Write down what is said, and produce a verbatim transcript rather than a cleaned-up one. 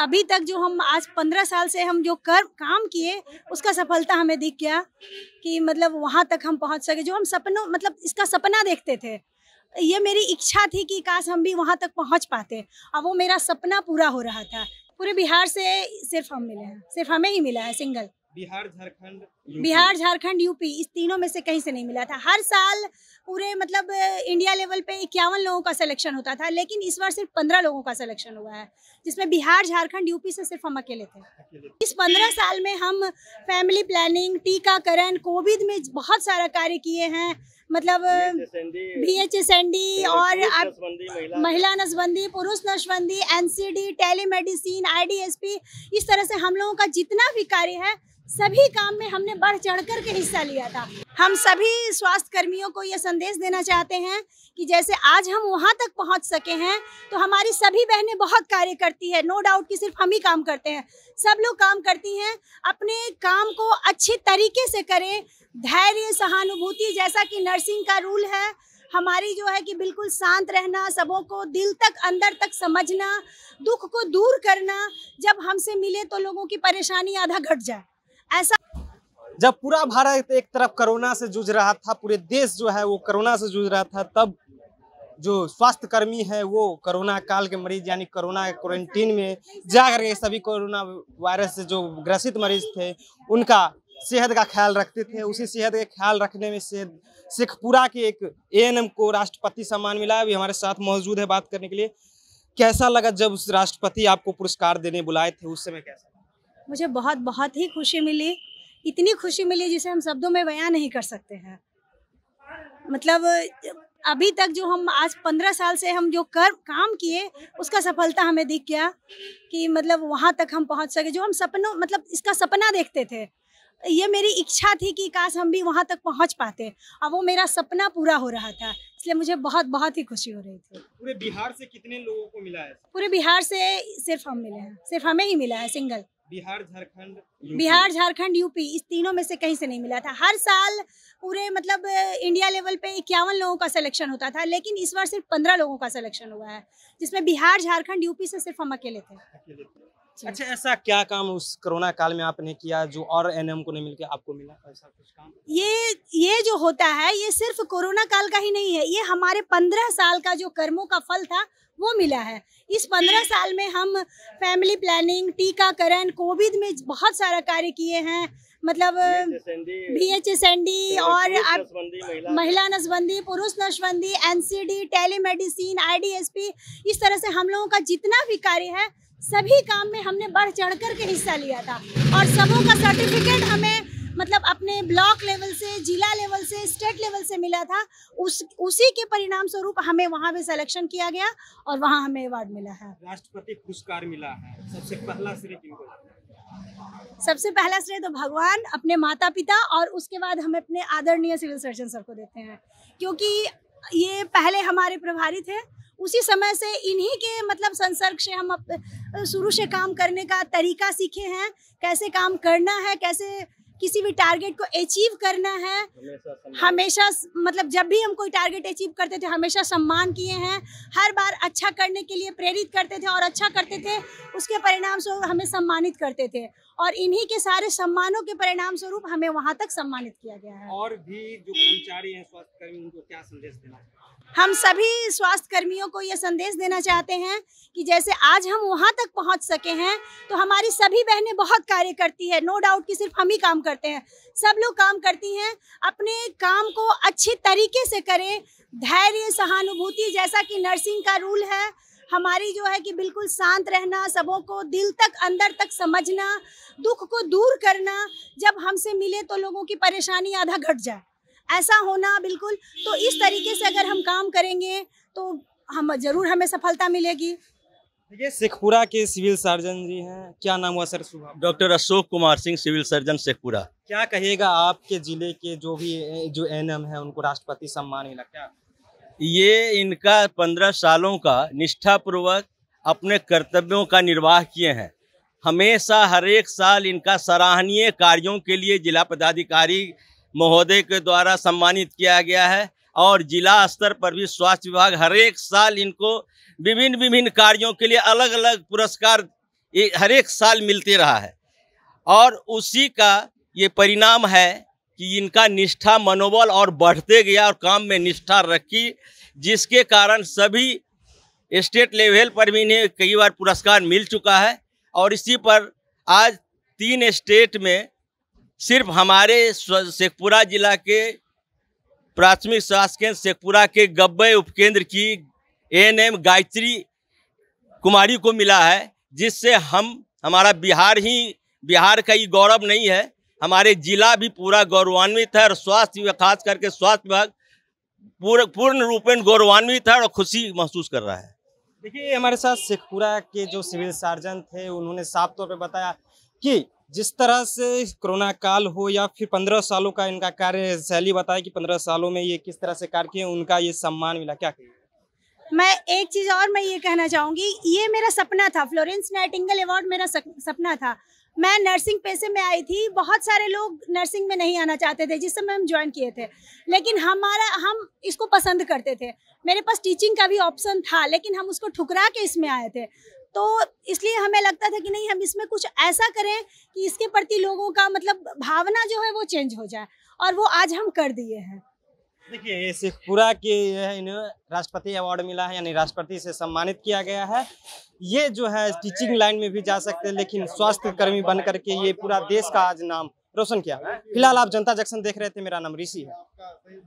अभी तक जो हम आज पंद्रह साल से हम जो कर काम किए उसका सफलता हमें दिख गया कि मतलब वहाँ तक हम पहुँच सके जो हम सपनों मतलब इसका सपना देखते थे। ये मेरी इच्छा थी कि काश हम भी वहाँ तक पहुँच पाते और वो मेरा सपना पूरा हो रहा था। पूरे बिहार से सिर्फ हम मिले हैं, सिर्फ हमें ही मिला है सिंगल। बिहार झारखंड बिहार झारखंड यूपी इस तीनों में से कहीं से नहीं मिला था। हर साल पूरे मतलब इंडिया लेवल पे इक्यावन लोगों का सिलेक्शन होता था, लेकिन इस बार सिर्फ पंद्रह लोगों का सिलेक्शन हुआ है, जिसमें बिहार झारखंड यूपी से सिर्फ हम अकेले थे। इस पंद्रह साल में हम फैमिली प्लानिंग, टीकाकरण, कोविड में बहुत सारा कार्य किए हैं, मतलब B H S N D और महिला नसबंदी, पुरुष नसबंदी, N C D, telemedicine, I D S P, इस तरह से हम लोगों का जितना भी कार्य है सभी काम में हमने बढ़ चढ़कर के हिस्सा लिया था। हम सभी स्वास्थ्य कर्मियों को ये संदेश देना चाहते हैं कि जैसे आज हम वहाँ तक पहुँच सके हैं तो हमारी सभी बहनें बहुत कार्य करती है। नो डाउट कि सिर्फ हम ही काम करते हैं, सब लोग काम करती हैं। अपने काम को अच्छे तरीके से करें, धैर्य, सहानुभूति, जैसा कि नर्सिंग का रूल है हमारी जो है कि बिल्कुल शांत रहना, सबों को दिल तक अंदर तक समझना, दुख को दूर करना। जब हमसे मिले तो लोगों की परेशानी आधा घट जाए, ऐसा। जब पूरा भारत एक तरफ कोरोना से जूझ रहा था, पूरे देश जो है वो कोरोना से जूझ रहा था, तब जो स्वास्थ्य कर्मी है वो कोरोना काल के मरीज यानी कोरोना क्वारंटीन में जा करके सभी कोरोना वायरस से जो ग्रसित मरीज थे उनका सेहत का ख्याल रखते थे। उसी सेहत के ख्याल रखने में शेखपुरा के एक ए एन एम को राष्ट्रपति सम्मान मिला। अभी हमारे साथ मौजूद है बात करने के लिए। कैसा लगा जब उस राष्ट्रपति आपको पुरस्कार देने बुलाए थे, उस समय कैसा? मुझे बहुत बहुत ही खुशी मिली, इतनी खुशी मिली जिसे हम शब्दों में बयान नहीं कर सकते हैं। मतलब अभी तक जो हम आज पंद्रह साल से हम जो कर काम किए उसका सफलता हमें दिख गया कि मतलब वहाँ तक हम पहुँच सके जो हम सपनों मतलब इसका सपना देखते थे। ये मेरी इच्छा थी कि काश हम भी वहाँ तक पहुँच पाते और वो मेरा सपना पूरा हो रहा था, इसलिए मुझे बहुत बहुत ही खुशी हो रही थी। पूरे बिहार से कितने लोगों को मिला है? पूरे बिहार से सिर्फ हम मिले हैं, सिर्फ हमें ही मिला है सिंगल। बिहार झारखंड बिहार झारखंड यूपी इस तीनों में से कहीं से नहीं मिला था। हर साल पूरे मतलब इंडिया लेवल पे इक्यावन लोगों का सिलेक्शन होता था, लेकिन इस बार सिर्फ पंद्रह लोगों का सिलेक्शन हुआ है, जिसमें बिहार झारखंड यूपी से सिर्फ हम अकेले थे। अच्छा, ऐसा क्या काम उस कोरोना काल में आपने किया जो और ए एन एम को नहीं मिलके आपको मिला, ऐसा कुछ काम? ये ये जो होता है ये सिर्फ कोरोना काल का ही नहीं है, ये हमारे पंद्रह साल का जो कर्मों का फल था वो मिला है। इस पंद्रह साल में हम फैमिली प्लानिंग, टीकाकरण, कोविड में बहुत सारा कार्य किए हैं, मतलब B H S N D और महिला नसबंदी, पुरुष नसबंदी, N C D, telemedicine, I D S P, इस तरह से हम लोगों का जितना भी कार्य है सभी काम में हमने बढ़ चढ़कर के हिस्सा लिया था। और सबों का सर्टिफिकेट हमें मतलब अपने ब्लॉक लेवल से, जिला लेवल से, स्टेट लेवल से मिला था। उस उसी के परिणाम स्वरूप हमें वहाँ भी सिलेक्शन किया गया और वहाँ हमें अवार्ड मिला है, राष्ट्रपति पुरस्कार मिला है। सबसे पहला श्रेय किनको? सबसे पहला श्रेय तो भगवान, अपने माता पिता और उसके बाद हम अपने आदरणीय सिविल सर्जन सर को देते हैं, क्योंकि ये पहले हमारे प्रभारी थे। उसी समय से इन्हीं के मतलब संसर्ग से हम शुरू से काम करने का तरीका सीखे हैं, कैसे काम करना है, कैसे किसी भी टारगेट को अचीव करना है। हमेशा मतलब जब भी हम कोई टारगेट अचीव करते थे हमेशा सम्मान किए हैं, हर बार अच्छा करने के लिए प्रेरित करते थे और अच्छा करते थे, उसके परिणाम स्वरूप हमें सम्मानित करते थे और इन्हीं के सारे सम्मानों के परिणाम स्वरूप हमें वहाँ तक सम्मानित किया गया है। और भी जो कर्मचारी हैं, स्वास्थ्य कर्मी, उनको क्या संदेश देना है? हम सभी स्वास्थ्य कर्मियों को ये संदेश देना चाहते हैं कि जैसे आज हम वहाँ तक पहुँच सके हैं तो हमारी सभी बहनें बहुत कार्य करती है। नो डाउट कि सिर्फ हम ही काम करते हैं, सब लोग काम करती हैं। अपने काम को अच्छे तरीके से करें, धैर्य, सहानुभूति, जैसा कि नर्सिंग का रूल है हमारी जो है कि बिल्कुल शांत रहना, सबों को दिल तक अंदर तक समझना, दुख को दूर करना। जब हमसे मिले तो लोगों की परेशानी आधा घट जाए, ऐसा होना बिल्कुल। तो इस तरीके से अगर हम काम करेंगे तो हम जरूर हमें सफलता मिलेगी। ये सिखपुरा के सिविल सर्जन जी हैं, क्या नाम हुआ sir? Doctor Ashok Kumar Singh, civil surgeon Sheikhpura. क्या कहेगा आपके जिले के जो भी जो ए एन एम है उनको राष्ट्रपति सम्मान मिला, क्या ये इनका पंद्रह सालों का निष्ठापूर्वक अपने कर्तव्यों का निर्वाह किए हैं? हमेशा हर एक साल इनका सराहनीय कार्यों के लिए जिला पदाधिकारी महोदय के द्वारा सम्मानित किया गया है और जिला स्तर पर भी स्वास्थ्य विभाग हर एक साल इनको विभिन्न विभिन्न कार्यों के लिए अलग अलग पुरस्कार ये हर एक साल मिलते रहा है और उसी का ये परिणाम है कि इनका निष्ठा मनोबल और बढ़ते गया और काम में निष्ठा रखी, जिसके कारण सभी स्टेट लेवल पर भी इन्हें कई बार पुरस्कार मिल चुका है। और इसी पर आज तीन स्टेट में सिर्फ हमारे शेखपुरा जिला के प्राथमिक स्वास्थ्य केंद्र शेखपुरा के गब्बे उपकेंद्र की A N M Gayatri Kumari को मिला है, जिससे हम हमारा बिहार ही बिहार का ही गौरव नहीं है, हमारे जिला भी पूरा गौरवान्वित है और स्वास्थ्य विभाग खास करके स्वास्थ्य विभाग पूरा पूर्ण रूप में गौरवान्वित है और खुशी महसूस कर रहा है। देखिए हमारे साथ शेखपुरा के जो सिविल सर्जन थे उन्होंने साफ तौर पर बताया कि जिस तरह से कोरोना काल हो या फिर पंद्रह सालों का इनका कार्यशैली बताया कि पंद्रह सालों में ये किस तरह से कार्य किए, उनका ये सम्मान मिला। क्या कहिए? मैं एक चीज़ और मैं ये कहना चाहूँगी, ये मेरा सपना था, फ्लोरेंस नाइटिंगेल अवार्ड मेरा सपना था। मैं नर्सिंग पेशे में आई थी, बहुत सारे लोग नर्सिंग में नहीं आना चाहते थे जिस समय हम ज्वाइन किए थे, लेकिन हमारा हम इसको पसंद करते थे। मेरे पास टीचिंग का भी ऑप्शन था लेकिन हम उसको ठुकरा के इसमें आए थे, तो इसलिए हमें लगता था कि नहीं हम इसमें कुछ ऐसा करें कि इसके प्रति लोगों का मतलब भावना जो है वो चेंज हो जाए, और वो आज हम कर दिए हैं। देखिए शेखपुरा के इन्हें राष्ट्रपति अवार्ड मिला है, यानी राष्ट्रपति से सम्मानित किया गया है। ये जो है टीचिंग लाइन में भी जा सकते हैं, लेकिन स्वास्थ्य कर्मी बन करके ये पूरा देश का आज नाम रोशन किया। फिलहाल आप जनता जंक्शन देख रहे थे, मेरा नाम ऋषि है।